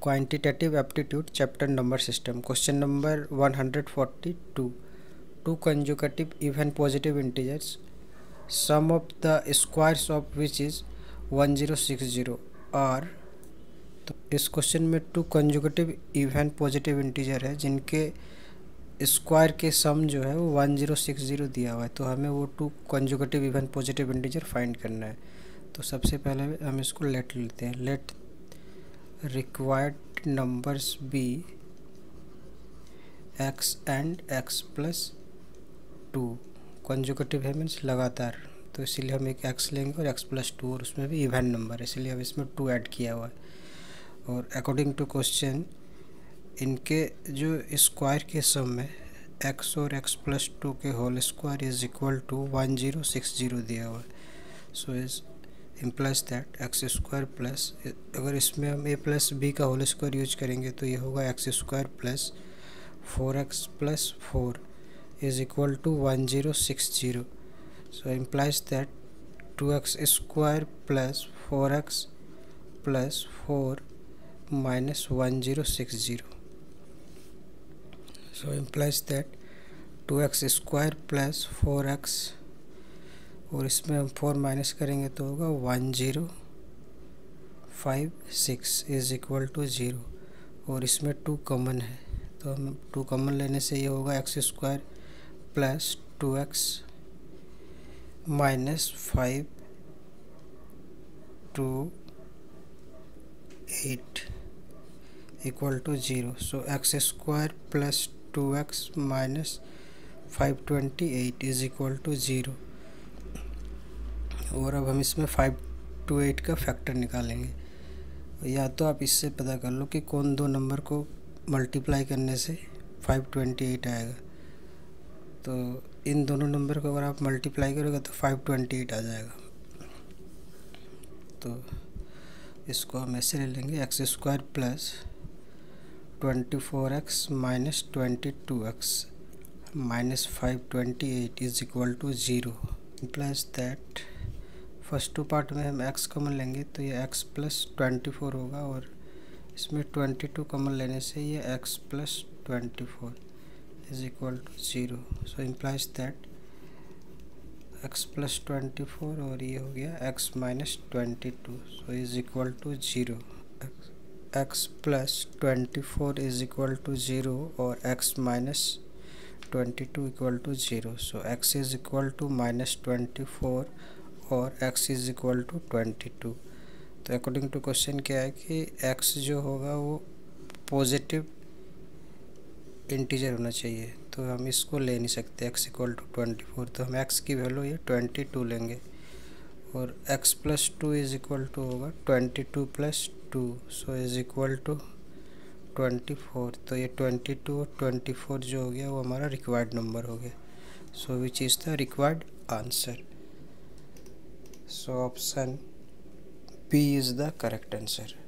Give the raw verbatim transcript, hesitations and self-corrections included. Quantitative Aptitude Chapter Number System. Question number one hundred forty-two. Two consecutive even positive integers, sum of the squares of which is one thousand sixty, are. तो इस question में two conjugative even positive integer है जिनके square के सम जो है वो one thousand sixty दिया हुआ है, तो हमें वो two conjugative even positive integer find करना है। तो सबसे पहले हम इसको लेट लेते हैं। Let required numbers be x and x plus two. Consecutive है मीन्स लगातार, तो इसीलिए हम एक एक्स लेंगे और एक्स प्लस टू, और उसमें भी इवन नंबर है इसलिए हम इसमें टू ऐड किया हुआ है। और अकॉर्डिंग टू क्वेश्चन इनके जो स्क्वायर के सम है x और x प्लस टू के whole square is equal to one zero six zero दिया हुआ है। So is implies that x square plus, अगर इसमें हम a प्लस बी का होल स्क्वायर यूज करेंगे तो ये होगा x square plus four x plus four is equal to one zero six zero. So implies that two x square plus four x plus four minus one thousand sixty. So implies that two x square plus four x, और इसमें हम four minus करेंगे तो होगा one thousand fifty six is equal to zero, और इसमें two common है तो हम टू कॉमन लेने से ये होगा x square plus two x minus five two eight equal to zero. So x square plus two x minus five twenty eight is equal to zero. और अब हम इसमें फाइव टू एट का factor निकालेंगे, या तो आप इससे पता कर लो कि कौन दो नंबर को मल्टीप्लाई करने से फाइव ट्वेंटी एट आएगा। तो इन दोनों नंबर को अगर आप मल्टीप्लाई करोगे तो फाइव ट्वेंटी एट आ जाएगा। तो इसको हम ऐसे ले लेंगे x square plus twenty four x minus twenty two x minus five twenty eight is equal to zero. Plus that first two part में हम x कॉमन लेंगे तो ये x प्लस ट्वेंटी फोर होगा, और इसमें ट्वेंटी टू कॉमन लेने से ये x plus twenty four is equal to zero. So implies that x plus twenty four और ये हो गया x minus twenty two, so is equal to zero. x plus twenty four is equal to zero और x minus twenty two equal to zero. So x is equal to minus twenty four और x is equal to twenty two. तो according to question क्या है कि x जो होगा वो positive integer होना चाहिए, तो हम इसको ले नहीं सकते x equal to twenty four, तो हम एक्स की वैल्यू ये ट्वेंटी टू लेंगे। और x plus two is equal to होगा twenty two plus two, so is equal to twenty four. तो ये ट्वेंटी टू और ट्वेंटी फोर जो हो गया वो हमारा रिक्वायर्ड नंबर हो गया। So which is the required answer. So option B is the correct answer.